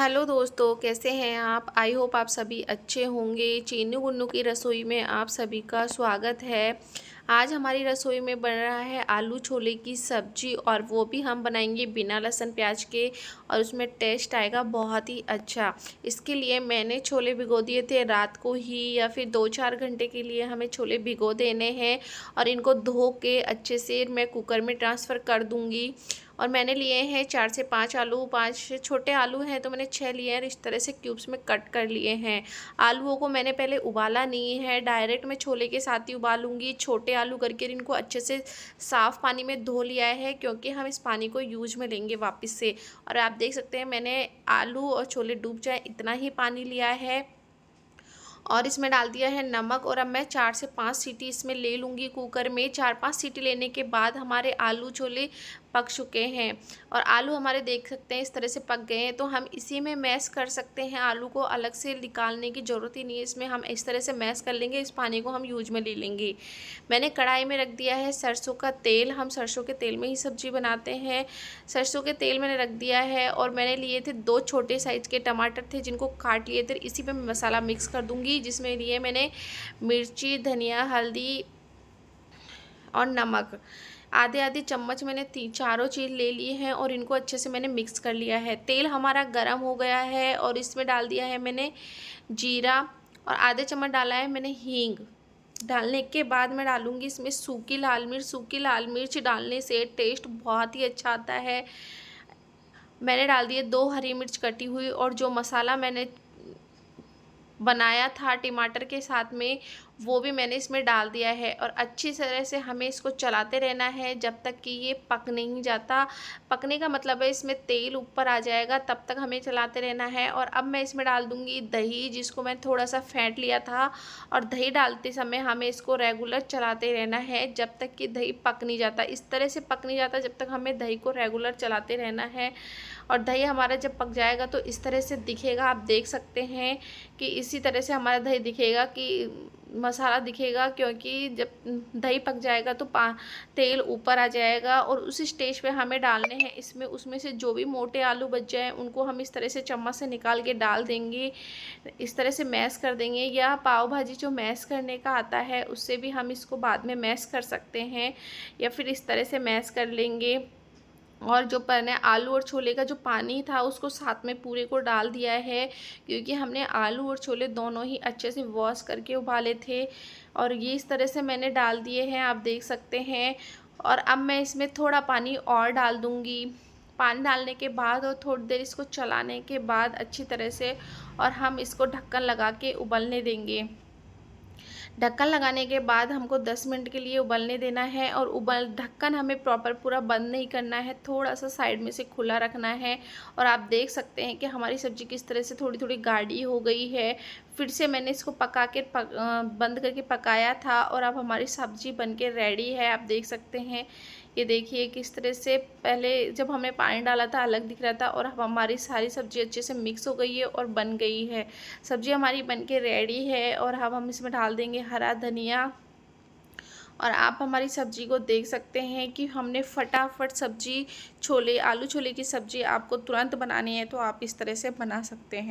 Hello दोस्तों, कैसे हैं आप। आई होप आप सभी अच्छे होंगे। चीनू गुन्नू की रसोई में आप सभी का स्वागत है। आज हमारी रसोई में बन रहा है आलू छोले की सब्ज़ी, और वो भी हम बनाएंगे बिना लहसुन प्याज के, और उसमें टेस्ट आएगा बहुत ही अच्छा। इसके लिए मैंने छोले भिगो दिए थे रात को ही, या फिर 2-4 घंटे के लिए हमें छोले भिगो देने हैं, और इनको धो के अच्छे से मैं कुकर में ट्रांसफ़र कर दूँगी। और मैंने लिए हैं 4 से 5 आलू। 5 छोटे आलू हैं तो मैंने 6 लिए हैं, इस तरह से क्यूब्स में कट कर लिए हैं। आलूओं को मैंने पहले उबाला नहीं है, डायरेक्ट मैं छोले के साथ ही उबालूंगी। छोटे आलू करके इनको अच्छे से साफ़ पानी में धो लिया है, क्योंकि हम इस पानी को यूज में लेंगे वापस से। और आप देख सकते हैं मैंने आलू और छोले डूब जाए इतना ही पानी लिया है, और इसमें डाल दिया है नमक। और अब मैं 4 से 5 सीटी इसमें ले लूँगी कुकर में। 4-5 सीटी लेने के बाद हमारे आलू छोले पक चुके हैं, और आलू हमारे देख सकते हैं इस तरह से पक गए हैं। तो हम इसी में मैश कर सकते हैं, आलू को अलग से निकालने की ज़रूरत ही नहीं है। इसमें हम इस तरह से मैश कर लेंगे, इस पानी को हम यूज में ले लेंगे। मैंने कढ़ाई में रख दिया है सरसों का तेल। हम सरसों के तेल में ही सब्ज़ी बनाते हैं। सरसों के तेल मैंने रख दिया है, और मैंने लिए थे 2 छोटे साइज़ के टमाटर थे, जिनको काट लिए थे। इसी पर मसाला मिक्स कर दूँगी, जिसमें लिए मैंने मिर्ची, धनिया, हल्दी और नमक। आधे चम्मच मैंने 4 चीज़ ले ली हैं, और इनको अच्छे से मैंने मिक्स कर लिया है। तेल हमारा गरम हो गया है, और इसमें डाल दिया है मैंने जीरा, और आधे चम्मच डाला है मैंने हींग। डालने के बाद मैं डालूँगी इसमें सूखी लाल मिर्च। सूखी लाल मिर्च डालने से टेस्ट बहुत ही अच्छा आता है। मैंने डाल दिए 2 हरी मिर्च कटी हुई, और जो मसाला मैंने बनाया था टमाटर के साथ में, वो भी मैंने इसमें डाल दिया है। और अच्छी तरह से हमें इसको चलाते रहना है जब तक कि ये पक नहीं जाता। पकने का मतलब है इसमें तेल ऊपर आ जाएगा, तब तक हमें चलाते रहना है। और अब मैं इसमें डाल दूँगी दही, जिसको मैं थोड़ा सा फेंट लिया था। और दही डालते समय हमें इसको रेगुलर चलाते रहना है जब तक कि दही पक नहीं जाता। इस तरह से पक नहीं जाता जब तक हमें दही को रेगुलर चलाते रहना है। और दही हमारा जब पक जाएगा तो इस तरह से दिखेगा। आप देख सकते हैं कि इसी तरह से हमारा दही दिखेगा, कि मसाला दिखेगा, क्योंकि जब दही पक जाएगा तो तेल ऊपर आ जाएगा। और उसी स्टेज पे हमें डालने हैं इसमें, उसमें से जो भी मोटे आलू बच जाएँ उनको हम इस तरह से चम्मच से निकाल के डाल देंगे। इस तरह से मैश कर देंगे, या पाव भाजी जो मैश करने का आता है उससे भी हम इसको बाद में मैश कर सकते हैं, या फिर इस तरह से मैश कर लेंगे। और जो मैंने आलू और छोले का जो पानी था उसको साथ में पूरे को डाल दिया है, क्योंकि हमने आलू और छोले दोनों ही अच्छे से वॉश करके उबाले थे। और ये इस तरह से मैंने डाल दिए हैं, आप देख सकते हैं। और अब मैं इसमें थोड़ा पानी और डाल दूँगी। पानी डालने के बाद और थोड़ी देर इसको चलाने के बाद अच्छी तरह से, और हम इसको ढक्कन लगा के उबलने देंगे। ढक्कन लगाने के बाद हमको 10 मिनट के लिए उबलने देना है। और ढक्कन हमें प्रॉपर पूरा बंद नहीं करना है, थोड़ा सा साइड में से खुला रखना है। और आप देख सकते हैं कि हमारी सब्ज़ी किस तरह से थोड़ी थोड़ी गाढ़ी हो गई है। फिर से मैंने इसको पका के बंद करके पकाया था, और अब हमारी सब्ज़ी बनके रेडी है। आप देख सकते हैं, ये देखिए किस तरह से पहले जब हमने पानी डाला था अलग दिख रहा था, और अब हमारी सारी सब्ज़ी अच्छे से मिक्स हो गई है और बन गई है। सब्ज़ी हमारी बनके रेडी है, और अब हम इसमें डाल देंगे हरा धनिया। और आप हमारी सब्ज़ी को देख सकते हैं कि हमने फटाफट सब्ज़ी आलू छोले की सब्ज़ी आपको तुरंत बनानी है तो आप इस तरह से बना सकते हैं।